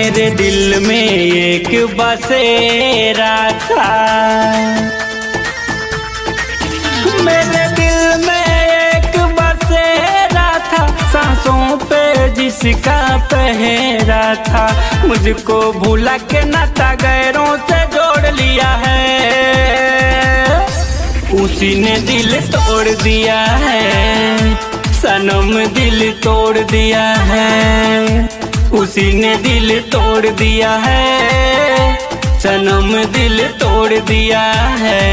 मेरे दिल में एक बसेरा था, मेरे दिल में एक बसेरा था, सांसों पे जिसका पहरा था। मुझको भूला के नाता गैरों से जोड़ लिया है, उसी ने दिल तोड़ दिया है। सनम दिल तोड़ दिया है, उसी ने दिल तोड़ दिया है। सनम दिल तोड़ दिया है।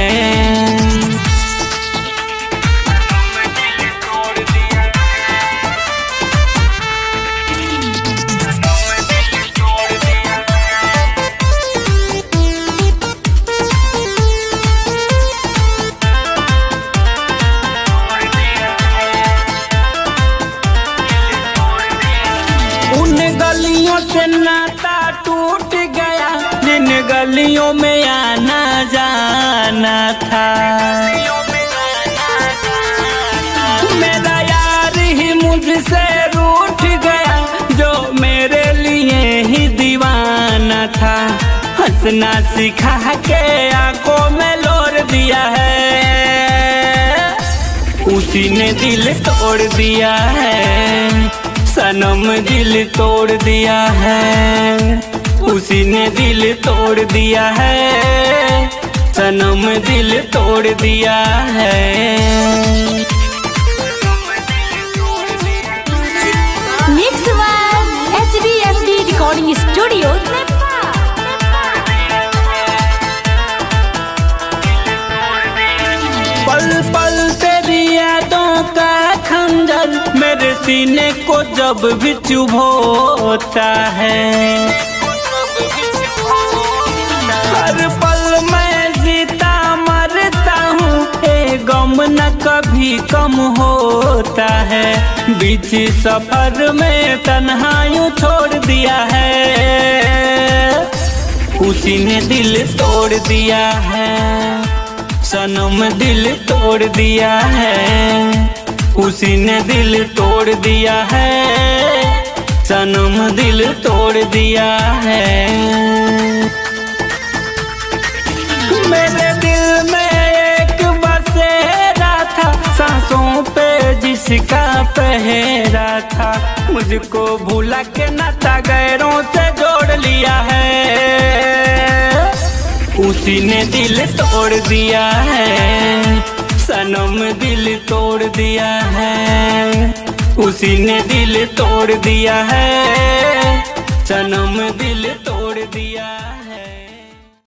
गलियों से नाता टूट गया, जिन गलियों में आना जाना था, मेरा यार ही मुझसे रूठ गया, जो मेरे लिए ही दीवाना था। हंसना सिखा के आंखों में लोर दिया है, उसी ने दिल तोड़ दिया है। सनम दिल तोड़ दिया है, उसी ने दिल तोड़ दिया है। सनम दिल तोड़ दिया है। रिकॉर्डिंग स्टूडियो पल पल तेरी यादों का खंजर मेरे सीने को जब भी चुभोता है। हर पल मैं जीता मरता हूँ, ए गम न कभी कम होता है। बीच सफर में तन्हाइयों छोड़ दिया है, उसी ने दिल तोड़ दिया है। सनम दिल तोड़ दिया है, उसी ने दिल तोड़ दिया है। सनम दिल तोड़ दिया है। मेरे दिल में एक बसेरा था, सांसों पे जिसका पहरा था। मुझको भूला के नाता गैरों से जोड़ लिया है, उसी ने दिल तोड़ दिया है। सनम दिल तोड़ दिया है, उसी ने दिल तोड़ दिया है। सनम दिल तोड़ दिया।